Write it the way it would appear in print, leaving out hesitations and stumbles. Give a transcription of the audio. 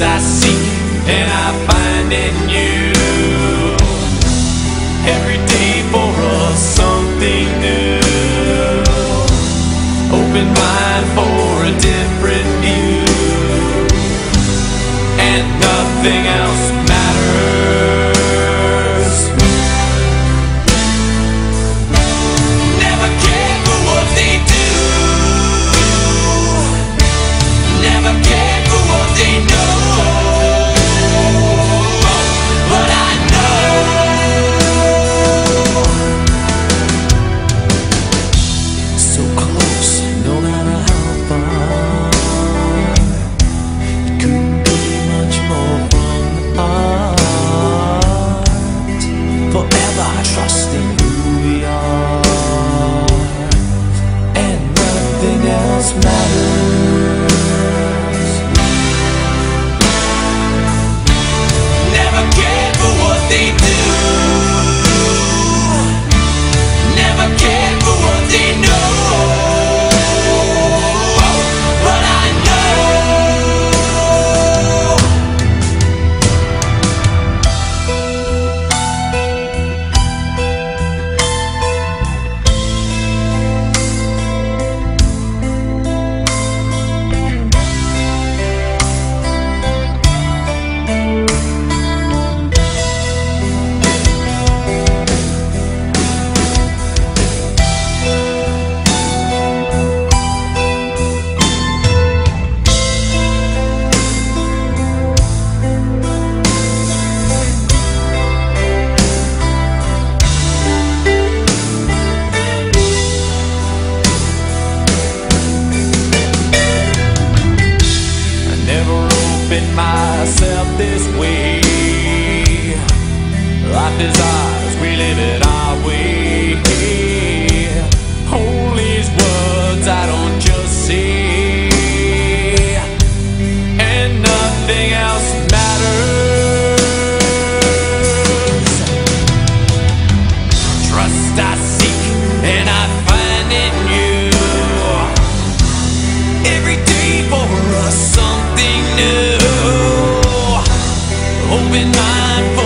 rest I seek, and I find in you. Every day for us something new, open mind for a different view, and nothing else matters. Never care for what they do, never care for what they know. Myself this way, life is ours, we live it our way. All these words I don't just see, and nothing else matters. Trust I seek, and I find in you. Every day for us something new. Open mind.